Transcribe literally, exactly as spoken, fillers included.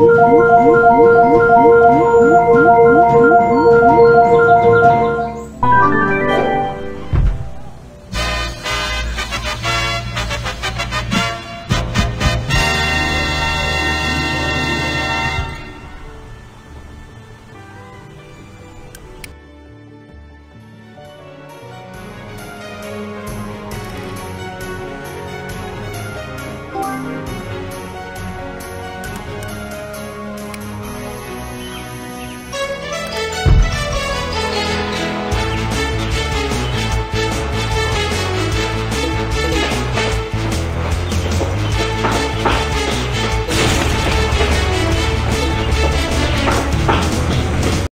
Woo!